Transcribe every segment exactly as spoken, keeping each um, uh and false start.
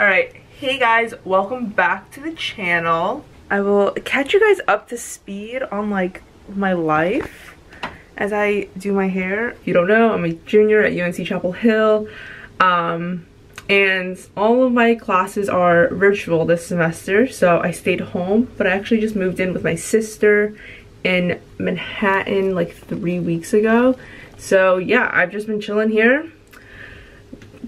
Alright, hey guys, welcome back to the channel. I will catch you guys up to speed on like my life as I do my hair. If you don't know, I'm a junior at U N C Chapel Hill. Um, and all of my classes are virtual this semester, so I stayed home, but I actually just moved in with my sister in Manhattan like three weeks ago. So yeah, I've just been chilling here,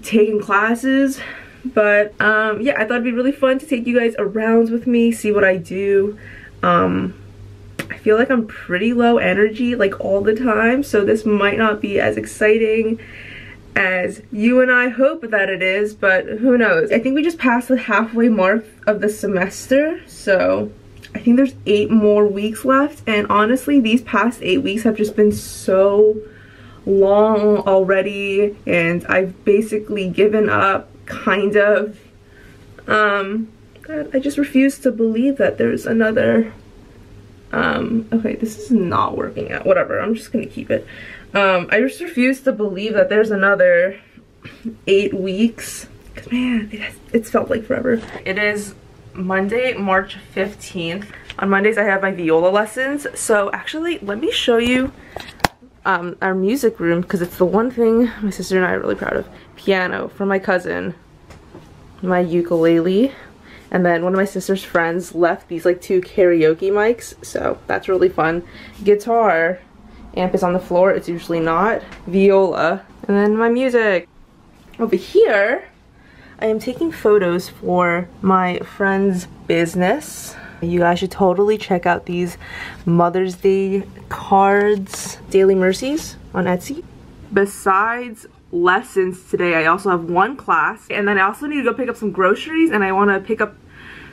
taking classes. But um, yeah, I thought it'd be really fun to take you guys around with me, see what I do. Um, I feel like I'm pretty low energy like all the time, so this might not be as exciting as you and I hope that it is, but who knows. I think we just passed the halfway mark of the semester, so I think there's eight more weeks left, and honestly these past eight weeks have just been so long already, and I've basically given up. Kind of. Um, I just refuse to believe that there's another. Um, okay, this is not working out. Whatever, I'm just gonna keep it. Um, I just refuse to believe that there's another eight weeks. Cause man, it has, it's felt like forever. It is Monday, March fifteenth. On Mondays I have my viola lessons. So actually, let me show you um, our music room, because it's the one thing my sister and I are really proud of. Piano from my cousin, my ukulele, and then one of my sister's friends left these like two karaoke mics, so that's really fun. Guitar, amp is on the floor, it's usually not. Viola, and then my music. Over here, I am taking photos for my friend's business. You guys should totally check out these Mother's Day cards. Daily Mercies on Etsy. Besides lessons today, I also have one class, and then I also need to go pick up some groceries, and I want to pick up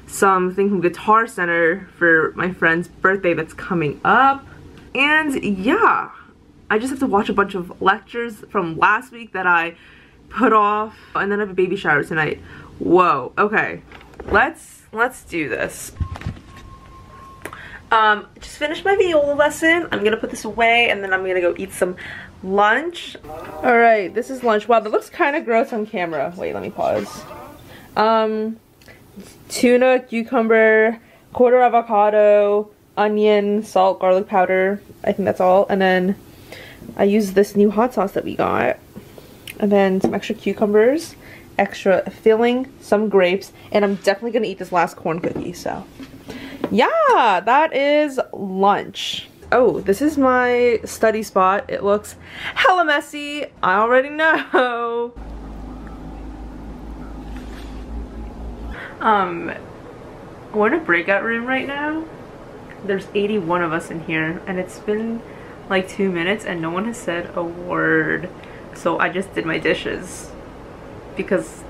something from Guitar Center for my friend's birthday that's coming up. And yeah, I just have to watch a bunch of lectures from last week that I put off, and then I have a baby shower tonight. Whoa, okay, let's let's do this. Um, just finished my viola lesson. I'm gonna put this away, and then I'm gonna go eat some lunch. All right, this is lunch. Wow, that looks kind of gross on camera. Wait, let me pause. Um, tuna, cucumber, quarter avocado, onion, salt, garlic powder. I think that's all. And then I used this new hot sauce that we got. And then some extra cucumbers, extra filling, some grapes, and I'm definitely gonna eat this last corn cookie, so. Yeah, that is lunch. Oh, this is my study spot. It looks hella messy. I already know. Um, we're in a breakout room right now. There's eighty-one of us in here, and it's been like two minutes and no one has said a word. So I just did my dishes because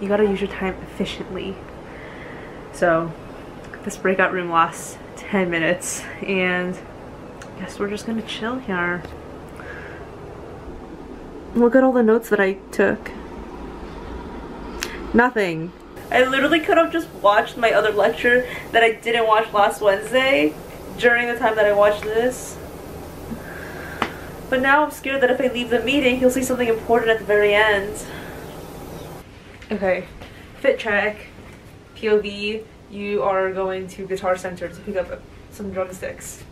you gotta use your time efficiently. So this breakout room lasts ten minutes, and I guess we're just gonna chill here. Look at all the notes that I took. Nothing. I literally could have just watched my other lecture that I didn't watch last Wednesday during the time that I watched this. But now I'm scared that if I leave the meeting, he'll see something important at the very end. Okay, fit check, P O V. You are going to Guitar Center to pick up some drumsticks,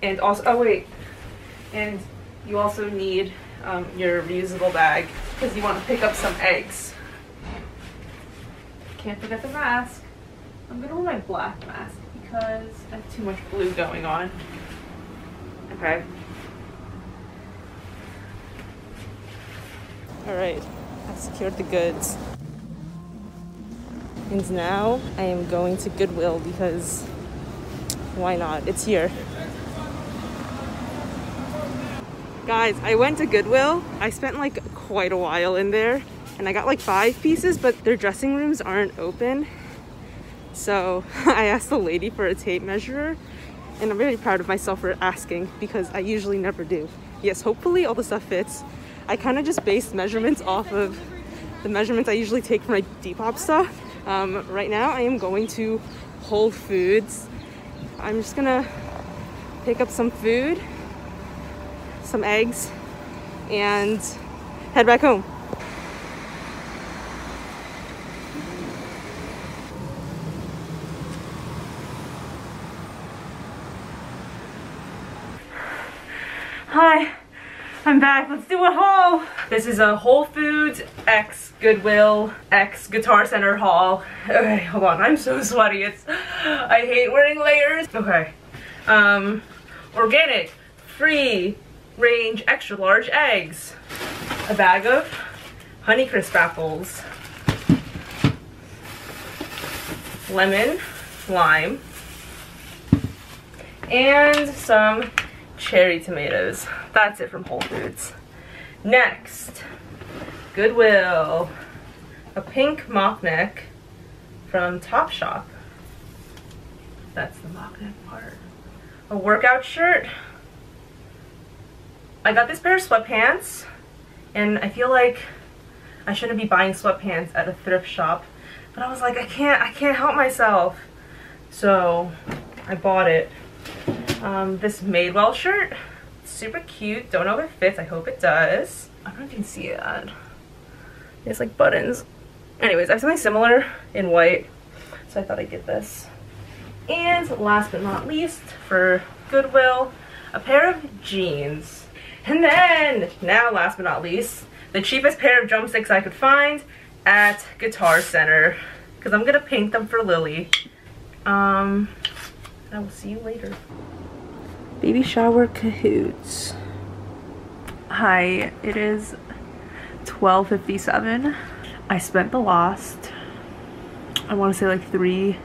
and also oh wait, and you also need um, your reusable bag because you want to pick up some eggs. Can't forget the mask. I'm gonna wear my black mask because I have too much blue going on. Okay. All right, I've secured the goods. And now I am going to Goodwill because why not? It's here. Guys, I went to Goodwill. I spent like quite a while in there, and I got like five pieces, but their dressing rooms aren't open. So I asked the lady for a tape measure, and I'm very proud of myself for asking because I usually never do. Yes, hopefully all the stuff fits. I kind of just based measurements off of the measurements I usually take for my Depop stuff. Um, right now I am going to Whole Foods. I'm just gonna pick up some food, some eggs, and head back home. Hi, I'm back. Let's do a haul. This is a Whole Foods X Goodwill X Guitar Center haul. Okay, hold on. I'm so sweaty. It's I hate wearing layers. Okay. Um, organic, free range, extra large eggs. A bag of Honeycrisp apples. Lemon, lime, and some cherry tomatoes. That's it from Whole Foods. Next, Goodwill. A pink mock neck from Top Shop. That's the mock neck part. A workout shirt. I got this pair of sweatpants, and I feel like I shouldn't be buying sweatpants at a thrift shop, but I was like, I can't, I can't help myself. So I bought it. Um, this Madewell shirt, super cute. Don't know if it fits. I hope it does. I don't know if you can see that. It's like buttons. Anyways, I have something similar in white, so I thought I'd get this. And last but not least, for Goodwill, a pair of jeans. And then, now last but not least, the cheapest pair of drumsticks I could find at Guitar Center, because I'm gonna paint them for Lily. Um, I will see you later. Baby shower cahoots. Hi, it is twelve fifty-seven. I spent the last, I want to say like three,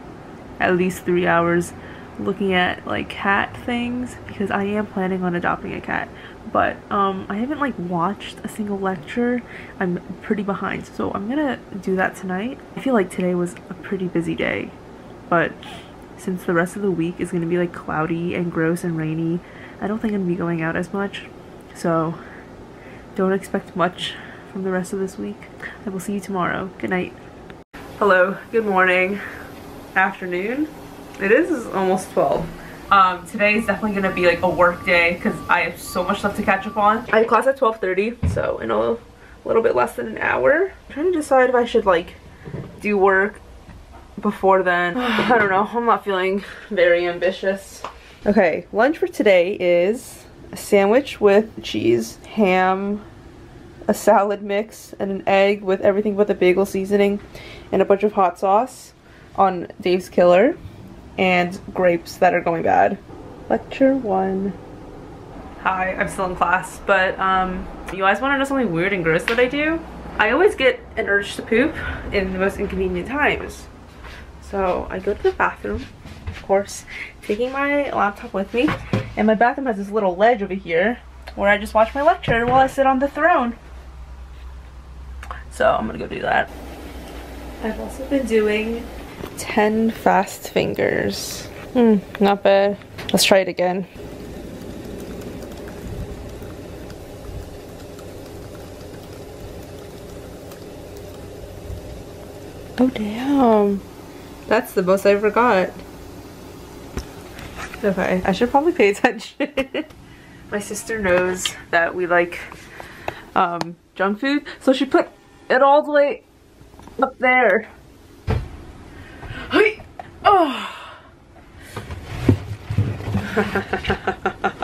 at least three hours looking at like cat things, because I am planning on adopting a cat. But um, I haven't like watched a single lecture. I'm pretty behind, so I'm gonna do that tonight. I feel like today was a pretty busy day, but since the rest of the week is gonna be like cloudy and gross and rainy, I don't think I'm gonna be going out as much. So don't expect much from the rest of this week. I will see you tomorrow. Good night. Hello, good morning, afternoon. It is almost twelve. Um, today is definitely gonna be like a work day because I have so much stuff to catch up on. I have class at twelve thirty, so in a little bit less than an hour. I'm trying to decide if I should like do work before then. I don't know, I'm not feeling very ambitious. Okay, lunch for today is a sandwich with cheese, ham, a salad mix, and an egg with everything but the bagel seasoning, and a bunch of hot sauce on Dave's Killer, and grapes that are going bad. Lecture one. Hi, I'm still in class, but um, you guys wanna know something weird and gross that I do? I always get an urge to poop in the most inconvenient times. So I go to the bathroom, of course, taking my laptop with me, and my bathroom has this little ledge over here where I just watch my lecture while I sit on the throne. So I'm gonna go do that. I've also been doing ten fast fingers. Hmm, not bad. Let's try it again. Oh damn. That's the most I ever got. Okay, I should probably pay attention. My sister knows that we like um, junk food, so she put it all the way up there. Oh. Pop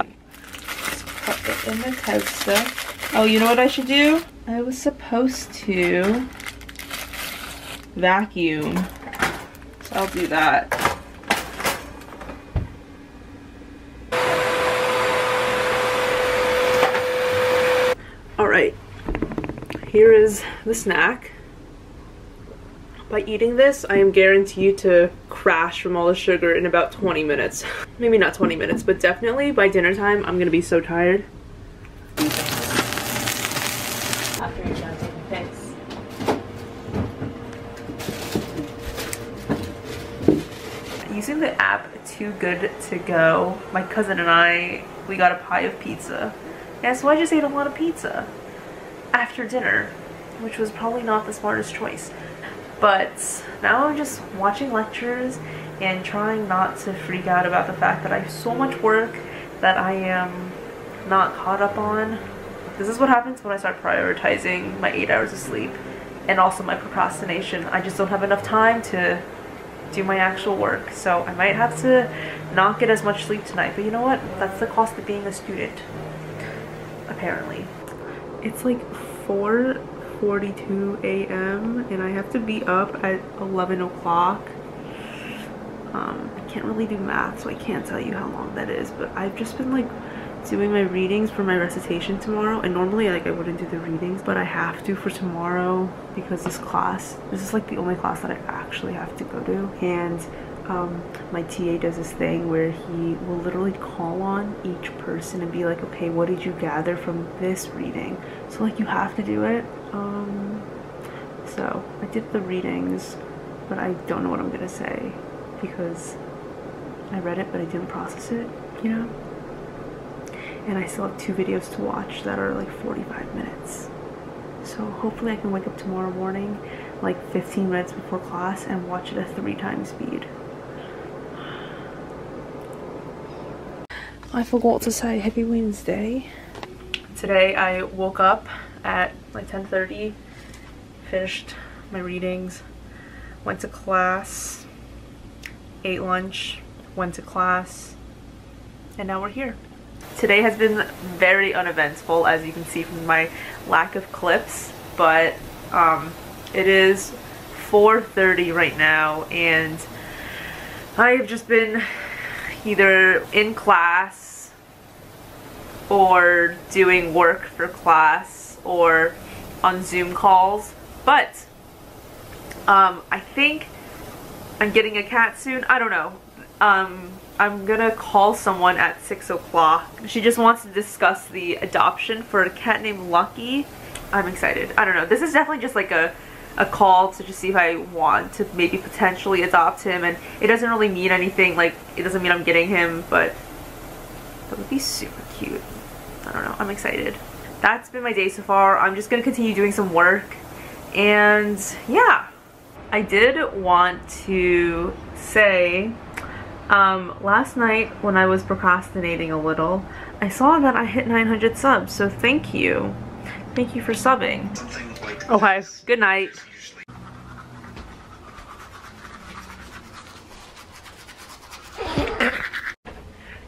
it in the Tesla. Oh, you know what I should do? I was supposed to vacuum. I'll do that. Alright, here is the snack. By eating this, I am guaranteed to crash from all the sugar in about twenty minutes. Maybe not twenty minutes, but definitely by dinner time, I'm gonna be so tired. Using the app Too Good to Go, my cousin and I, we got a pie of pizza. Yeah, so I just ate a lot of pizza after dinner, which was probably not the smartest choice. But now I'm just watching lectures and trying not to freak out about the fact that I have so much work that I am not caught up on. This is what happens when I start prioritizing my eight hours of sleep and also my procrastination. I just don't have enough time to do my actual work, so I might have to not get as much sleep tonight, but you know what, that's the cost of being a student. apparently. It's like four forty-two a m and I have to be up at eleven o'clock. Um, I can't really do math, so I can't tell you how long that is, but I've just been like doing my readings for my recitation tomorrow, and normally like I wouldn't do the readings, but I have to for tomorrow because this class, this is like the only class that I actually have to go to, and um, my T A does this thing where he will literally call on each person and be like, okay, what did you gather from this reading? So like you have to do it. Um, so I did the readings, but I don't know what I'm gonna say because I read it but I didn't process it, you know? And I still have two videos to watch that are like forty-five minutes. So hopefully I can wake up tomorrow morning like fifteen minutes before class and watch it at three times speed. I forgot to say happy Wednesday. Today I woke up at like ten thirty, finished my readings, went to class, ate lunch, went to class, and now we're here. Today has been very uneventful, as you can see from my lack of clips, but um, it is four thirty right now, and I have just been either in class or doing work for class or on Zoom calls, but um, I think I'm getting a cat soon. I don't know. Um, I'm gonna call someone at six o'clock. She just wants to discuss the adoption for a cat named Lucky. I'm excited. I don't know. This is definitely just like a, a call to just see if I want to maybe potentially adopt him, and it doesn't really mean anything. Like, it doesn't mean I'm getting him, but that would be super cute. I don't know. I'm excited. That's been my day so far. I'm just gonna continue doing some work, and yeah. I did want to say, Um, last night when I was procrastinating a little, I saw that I hit nine hundred subs, so thank you. Thank you for subbing. Like okay, good night. Usually...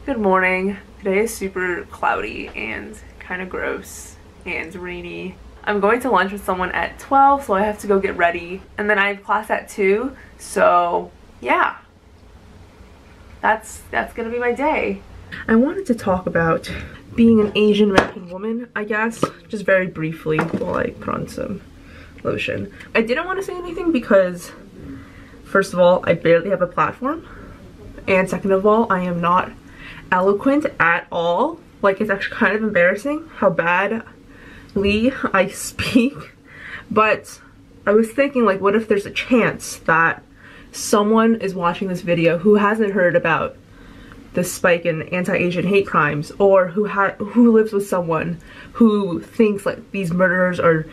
Good morning. Today is super cloudy and kind of gross and rainy. I'm going to lunch with someone at twelve, so I have to go get ready. And then I have class at two, so yeah. That's that's gonna be my day. I wanted to talk about being an Asian American woman, I guess, just very briefly while I put on some lotion. I didn't want to say anything because, first of all, I barely have a platform, and second of all, I am not eloquent at all. Like, it's actually kind of embarrassing how badly I speak. But I was thinking, like, what if there's a chance that someone is watching this video who hasn't heard about the spike in anti-Asian hate crimes, or who ha who lives with someone who thinks like these murderers are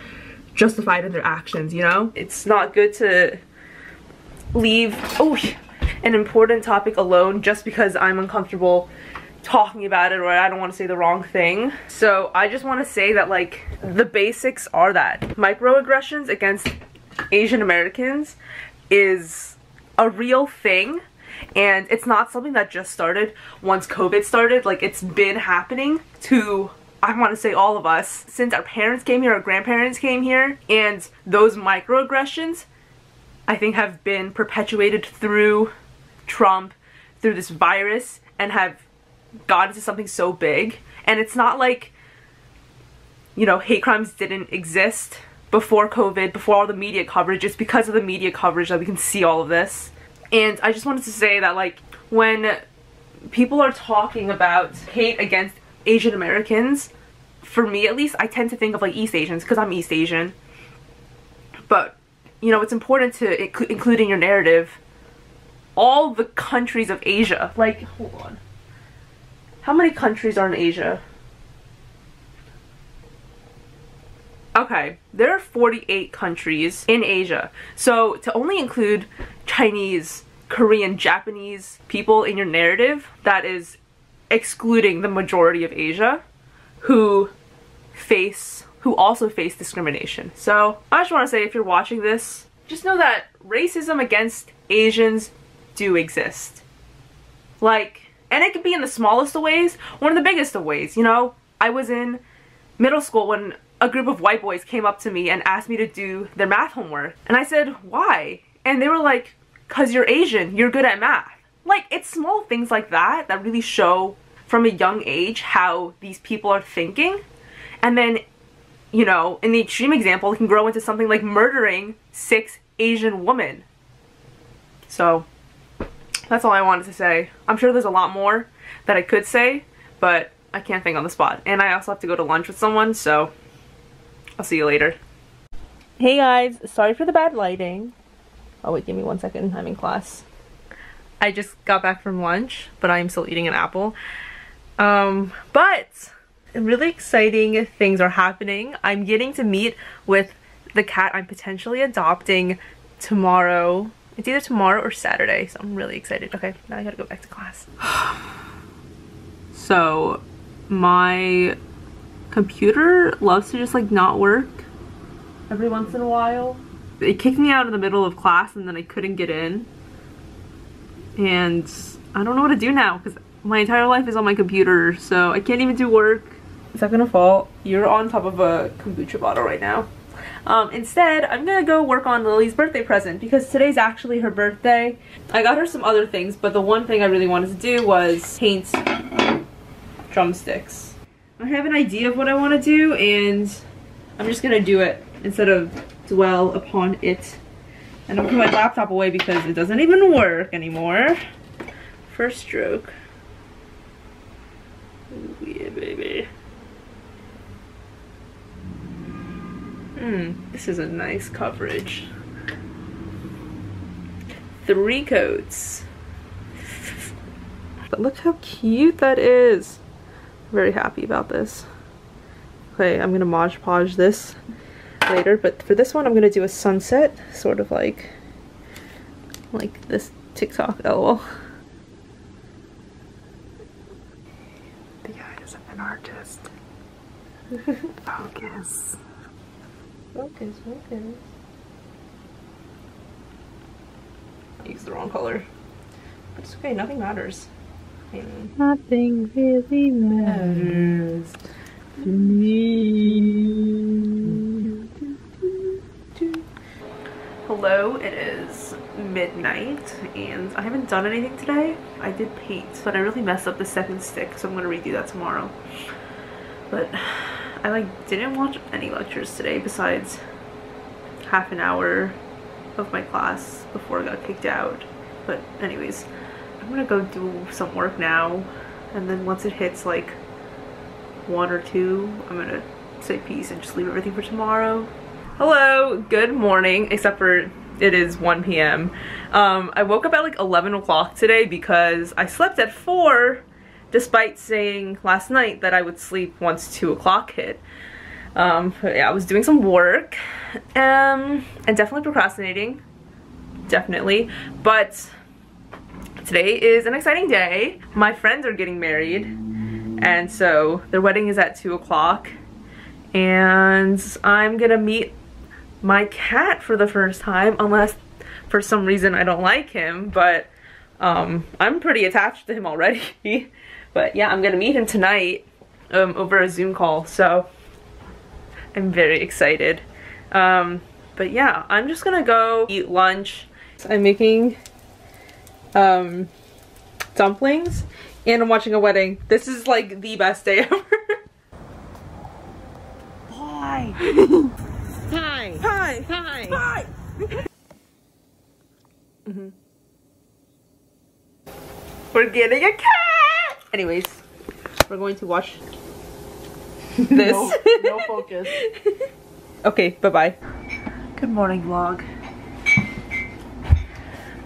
justified in their actions, you know? It's not good to leave oh, an important topic alone just because I'm uncomfortable talking about it, or I don't want to say the wrong thing. So I just want to say that, like, the basics are that microaggressions against Asian Americans is a real thing, and it's not something that just started once COVID started. Like, it's been happening to, I want to say, all of us since our parents came here, our grandparents came here, and those microaggressions, I think, have been perpetuated through Trump, through this virus, and have gotten to something so big. And it's not like, you know, hate crimes didn't exist before COVID, before all the media coverage. It's because of the media coverage that we can see all of this. And I just wanted to say that, like, when people are talking about hate against Asian Americans, for me at least, I tend to think of, like, East Asians, because I'm East Asian. But, you know, it's important to inc- include in your narrative all the countries of Asia. Like, hold on. How many countries are in Asia? Okay, there are forty-eight countries in Asia, so to only include Chinese, Korean, Japanese people in your narrative, that is excluding the majority of Asia who face, who also face discrimination. So I just want to say, if you're watching this, just know that racism against Asians do exist. Like, and it could be in the smallest of ways or in the biggest of ways, you know? I was in middle school when a group of white boys came up to me and asked me to do their math homework. And I said, why? And they were like, cause you're Asian, you're good at math. Like, it's small things like that that really show from a young age how these people are thinking. And then, you know, in the extreme example, it can grow into something like murdering six Asian women. So, that's all I wanted to say. I'm sure there's a lot more that I could say, but I can't think on the spot. And I also have to go to lunch with someone, so I'll see you later. Hey guys, sorry for the bad lighting. Oh wait, give me one second, I'm in class. I just got back from lunch, but I'm still eating an apple. Um, but really exciting things are happening. I'm getting to meet with the cat I'm potentially adopting tomorrow. It's either tomorrow or Saturday, so I'm really excited. Okay, now I gotta go back to class. So, my computer loves to just like not work every once in a while. It kicked me out in the middle of class and then I couldn't get in. And I don't know what to do now because my entire life is on my computer, so I can't even do work. Is that gonna fall? You're on top of a kombucha bottle right now. Um, instead, I'm gonna go work on Lily's birthday present because today's actually her birthday. I got her some other things, but the one thing I really wanted to do was paint drumsticks. I have an idea of what I want to do and I'm just gonna do it instead of dwell upon it. And I'm putting my laptop away because it doesn't even work anymore. First stroke. Ooh, yeah, baby. Hmm, this is a nice coverage. Three coats. But look how cute that is. I'm very happy about this. Okay, I'm gonna Mod Podge this later, but for this one I'm gonna do a sunset, sort of like like this TikTok lol. The eyes of an artist. Focus. Focus, focus. I used the wrong color. But it's okay, nothing matters. And nothing really matters to me. Hello, it is midnight and I haven't done anything today. I did paint, but I really messed up the second stick, so I'm gonna redo that tomorrow. But I like didn't watch any lectures today besides half an hour of my class before I got kicked out. But anyways, I'm gonna go do some work now, and then once it hits like one or two, I'm gonna say peace and just leave everything for tomorrow. Hello, good morning, except for it is one P M Um, I woke up at like eleven o'clock today because I slept at four despite saying last night that I would sleep once two o'clock hit. Um, but yeah, I was doing some work um, and definitely procrastinating, definitely, but today is an exciting day. My friends are getting married and so their wedding is at two o'clock and I'm gonna meet my cat for the first time, unless for some reason I don't like him, but um, I'm pretty attached to him already. But yeah, I'm gonna meet him tonight um, over a Zoom call, so I'm very excited. Um, but yeah, I'm just gonna go eat lunch. I'm making um, dumplings and I'm watching a wedding. This is like the best day ever. Hi. Hi. Hi. Hi. Hi. Mm-hmm. We're getting a cat! Anyways, we're going to watch this. No, no focus. Okay, bye-bye. Good morning, vlog.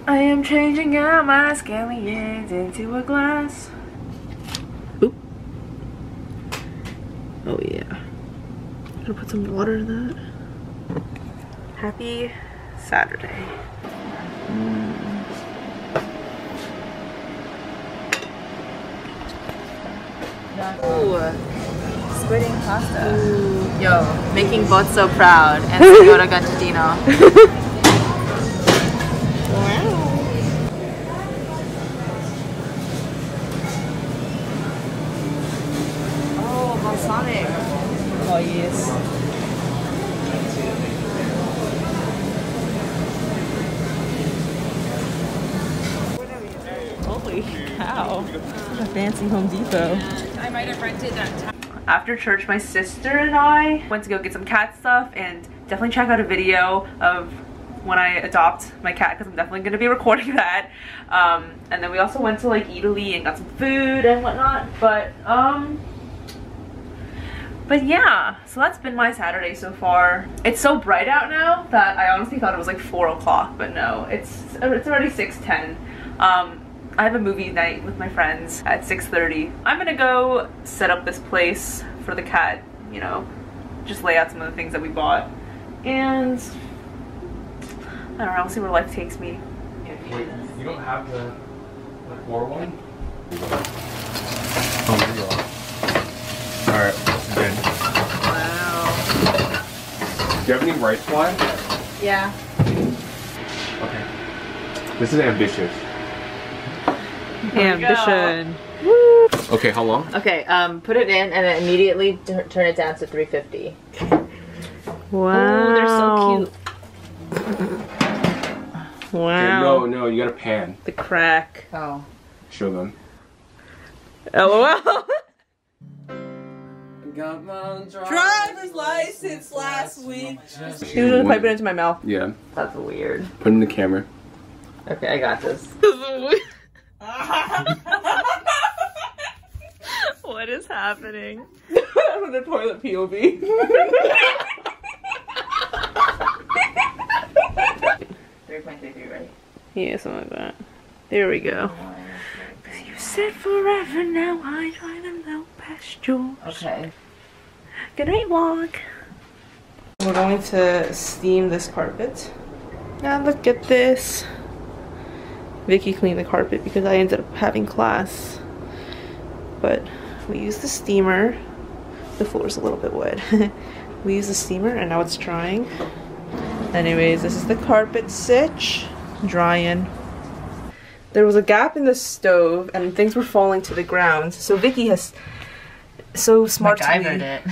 I am changing out my scallions into a glass. Oop. Oh, yeah. I'm gonna put some water in that. Happy Saturday. Mm. Ooh, spreading pasta. Ooh. Yo, making both so proud. And Senora Gacciadino. Wow. Oh, balsamic. Oh, Wow. What a fancy Home Depot. And I might have rented that time. After church, my sister and I went to go get some cat stuff, and definitely check out a video of when I adopt my cat because I'm definitely going to be recording that. Um, and then we also went to like Eataly and got some food and whatnot. But um, but yeah, so that's been my Saturday so far. It's so bright out now that I honestly thought it was like four o'clock, but no, it's it's already six ten. Um, I have a movie night with my friends at six thirty. I'm gonna go set up this place for the cat, you know, just lay out some of the things that we bought. And I don't know, we'll see where life takes me. Wait, you don't have the like, war one? Oh, there you are. Alright, good. Wow. Do you have any rice wine? Yeah. Okay. This is ambitious. Ambition. Woo. Okay, how long? Okay, um, put it in and then immediately turn it down to three fifty. Wow. Ooh, they're so cute. Wow. No, no, you gotta pan. The crack. Oh. Show them. LOL. Got my driver's license last week. She was gonna pipe it into my mouth. Yeah. That's weird. Put it in the camera. Okay, I got this. This is weird. What is happening? I'm the toilet P O V. three point three three, right? Yeah, something like that. There we go. Cause you said forever now, I try to know past yours. Okay. Good night, walk. We're going to steam this carpet. Now look at this. Vicky cleaned the carpet because I ended up having class, but we used the steamer. The floor's a little bit wet. We used the steamer and now it's drying. Anyways, this is the carpet sitch, drying. There was a gap in the stove and things were falling to the ground, so Vicky has so smartly MacGyvered it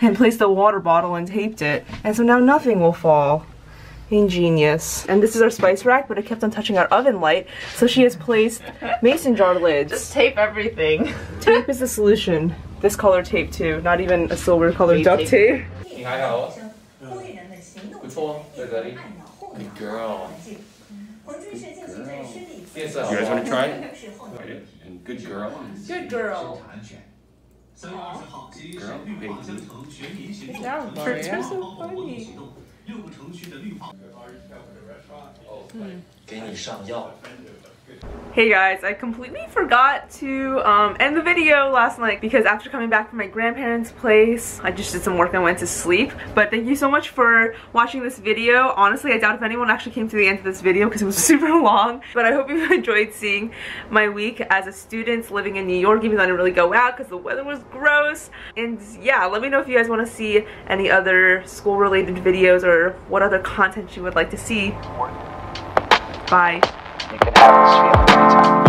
and placed a water bottle and taped it, and so now nothing will fall. Ingenious. And this is our spice rack, but it kept on touching our oven light, so she has placed mason jar lids. Just tape everything. Tape is the solution. This color tape too, not even a silver color duct tape. Good girl. You guys want to try it? Good girl. Good girl. Girl, baby. They're so funny. Hey guys, I completely forgot to um, end the video last night because after coming back from my grandparents' place, I just did some work and went to sleep. But thank you so much for watching this video. Honestly, I doubt if anyone actually came to the end of this video because it was super long. But I hope you enjoyed seeing my week as a student living in New York, even though I didn't really go out because the weather was gross. And yeah, let me know if you guys want to see any other school-related videos or what other content you would like to see. Bye. You can have this feeling anytime.